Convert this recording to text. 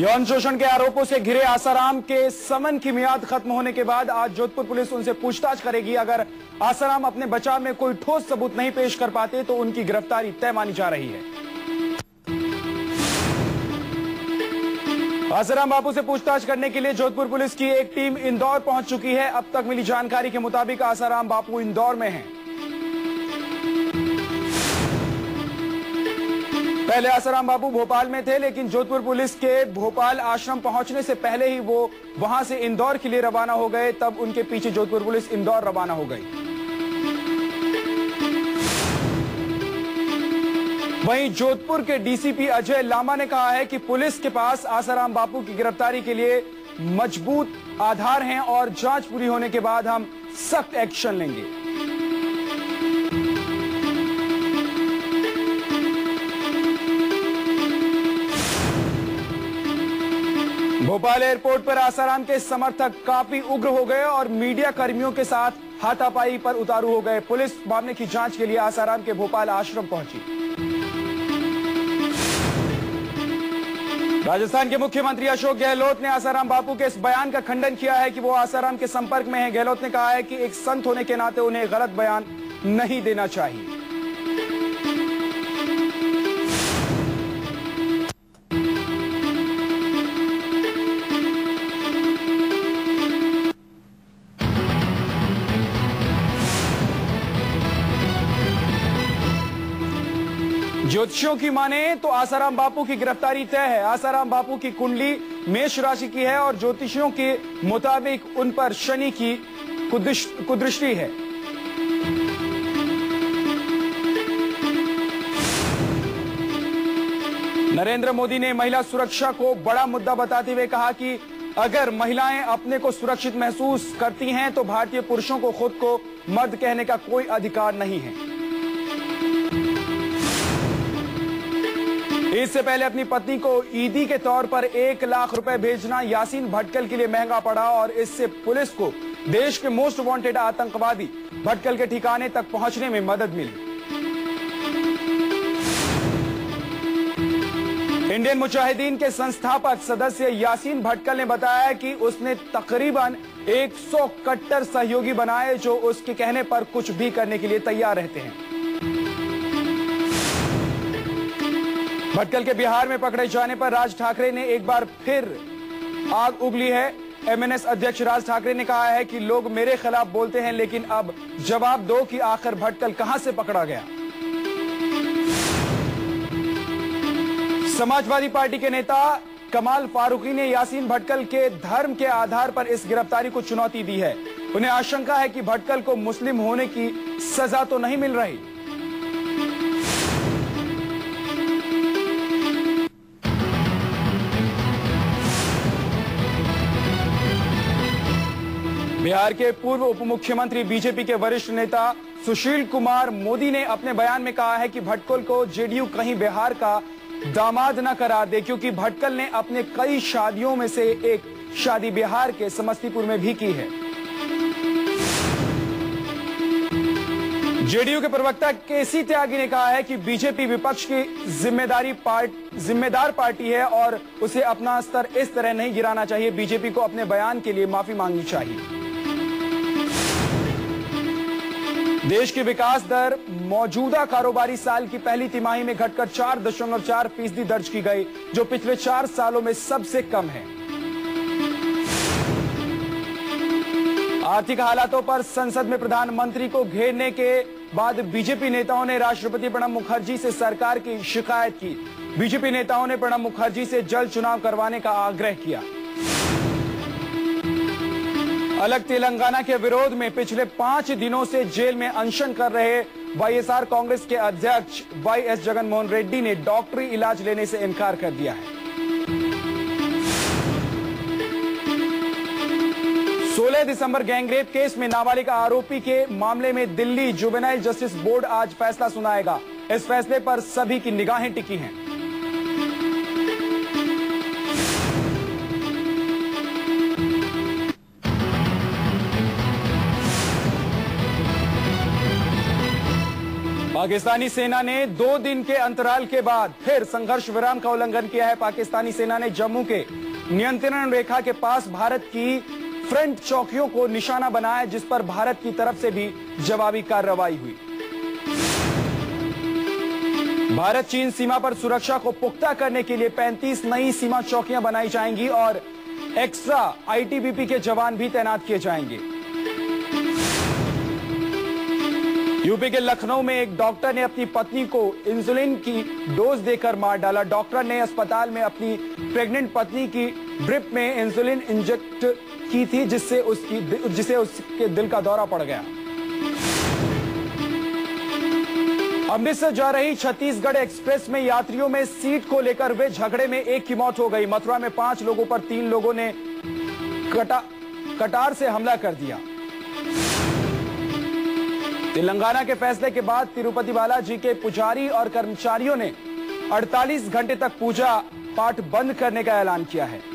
यौन शोषण के आरोपों से घिरे आसाराम के समन की मियाद खत्म होने के बाद आज जोधपुर पुलिस उनसे पूछताछ करेगी। अगर आसाराम अपने बचाव में कोई ठोस सबूत नहीं पेश कर पाते तो उनकी गिरफ्तारी तय मानी जा रही है। आसाराम बापू से पूछताछ करने के लिए जोधपुर पुलिस की एक टीम इंदौर पहुंच चुकी है। अब तक मिली जानकारी के मुताबिक आसाराम बापू इंदौर में हैं। पहले आसाराम बापू भोपाल में थे, लेकिन जोधपुर पुलिस के भोपाल आश्रम पहुंचने से पहले ही वो वहां से इंदौर के लिए रवाना हो गए। तब उनके पीछे जोधपुर पुलिस इंदौर रवाना हो गई। वहीं जोधपुर के डीसीपी अजय लामा ने कहा है कि पुलिस के पास आसाराम बापू की गिरफ्तारी के लिए मजबूत आधार हैं और जांच पूरी होने के बाद हम सख्त एक्शन लेंगे। भोपाल एयरपोर्ट पर आसाराम के समर्थक काफी उग्र हो गए और मीडिया कर्मियों के साथ हाथापाई पर उतारू हो गए। पुलिस मामले की जांच के लिए आसाराम के भोपाल आश्रम पहुंची। राजस्थान के मुख्यमंत्री अशोक गहलोत ने आसाराम बापू के इस बयान का खंडन किया है कि वो आसाराम के संपर्क में हैं। गहलोत ने कहा है कि एक संत होने के नाते उन्हें गलत बयान नहीं देना चाहिए। ज्योतिषियों की माने तो आसाराम बापू की गिरफ्तारी तय है। आसाराम बापू की कुंडली मेष राशि की है और ज्योतिषियों के मुताबिक उन पर शनि की कुदृष्टि है। नरेंद्र मोदी ने महिला सुरक्षा को बड़ा मुद्दा बताते हुए कहा कि अगर महिलाएं अपने को सुरक्षित महसूस करती हैं तो भारतीय पुरुषों को खुद को मर्द कहने का कोई अधिकार नहीं है। इससे पहले अपनी पत्नी को ईदी के तौर पर 1 लाख रुपए भेजना यासीन भटकल के लिए महंगा पड़ा और इससे पुलिस को देश के मोस्ट वांटेड आतंकवादी भटकल के ठिकाने तक पहुंचने में मदद मिली। इंडियन मुजाहिदीन के संस्थापक सदस्य यासीन भटकल ने बताया कि उसने तकरीबन 100 कट्टर सहयोगी बनाए जो उसके कहने पर कुछ भी करने के लिए तैयार रहते हैं। भटकल के बिहार में पकड़े जाने पर राज ठाकरे ने एक बार फिर आग उगली है। एमएनएस अध्यक्ष राज ठाकरे ने कहा है कि लोग मेरे खिलाफ बोलते हैं, लेकिन अब जवाब दो कि आखिर भटकल कहां से पकड़ा गया। समाजवादी पार्टी के नेता कमाल फारूकी ने यासीन भटकल के धर्म के आधार पर इस गिरफ्तारी को चुनौती दी है। उन्हें आशंका है कि भटकल को मुस्लिम होने की सजा तो नहीं मिल रही। बिहार के पूर्व उप मुख्यमंत्री बीजेपी के वरिष्ठ नेता सुशील कुमार मोदी ने अपने बयान में कहा है कि भटकल को जेडीयू कहीं बिहार का दामाद न करार दे, क्योंकि भटकल ने अपने कई शादियों में से एक शादी बिहार के समस्तीपुर में भी की है। जेडीयू के प्रवक्ता केसी त्यागी ने कहा है कि बीजेपी विपक्ष की जिम्मेदार पार्टी है और उसे अपना स्तर इस तरह नहीं गिराना चाहिए। बीजेपी को अपने बयान के लिए माफी मांगनी चाहिए। देश की विकास दर मौजूदा कारोबारी साल की पहली तिमाही में घटकर 4.4% दर्ज की गई, जो पिछले 4 सालों में सबसे कम है। आर्थिक हालातों पर संसद में प्रधानमंत्री को घेरने के बाद बीजेपी नेताओं ने राष्ट्रपति प्रणब मुखर्जी से सरकार की शिकायत की। बीजेपी नेताओं ने प्रणब मुखर्जी से जल्द चुनाव करवाने का आग्रह किया। अलग तेलंगाना के विरोध में पिछले 5 दिनों से जेल में अनशन कर रहे वाईएसआर कांग्रेस के अध्यक्ष वाईएस जगनमोहन रेड्डी ने डॉक्टरी इलाज लेने से इनकार कर दिया है। 16 दिसंबर गैंगरेप केस में नाबालिग आरोपी के मामले में दिल्ली जुवेनाइल जस्टिस बोर्ड आज फैसला सुनाएगा। इस फैसले पर सभी की निगाहें टिकी हैं। पाकिस्तानी सेना ने 2 दिन के अंतराल के बाद फिर संघर्ष विराम का उल्लंघन किया है। पाकिस्तानी सेना ने जम्मू के नियंत्रण रेखा के पास भारत की फ्रंट चौकियों को निशाना बनाया, जिस पर भारत की तरफ से भी जवाबी कार्रवाई हुई। भारत चीन सीमा पर सुरक्षा को पुख्ता करने के लिए 35 नई सीमा चौकियां बनाई जाएंगी और एक्स्ट्रा आईटीबीपी के जवान भी तैनात किए जाएंगे। यूपी के लखनऊ में एक डॉक्टर ने अपनी पत्नी को इंसुलिन की डोज देकर मार डाला। डॉक्टर ने अस्पताल में अपनी प्रेग्नेंट पत्नी की ड्रिप में इंसुलिन इंजेक्ट की थी, जिससे उसके दिल का दौरा पड़ गया। अमृतसर जा रही छत्तीसगढ़ एक्सप्रेस में यात्रियों में सीट को लेकर हुए झगड़े में एक की मौत हो गई। मथुरा में 5 लोगों पर 3 लोगों ने कटार से हमला कर दिया। तेलंगाना के फैसले के बाद तिरुपति बालाजी के पुजारी और कर्मचारियों ने 48 घंटे तक पूजा पाठ बंद करने का ऐलान किया है।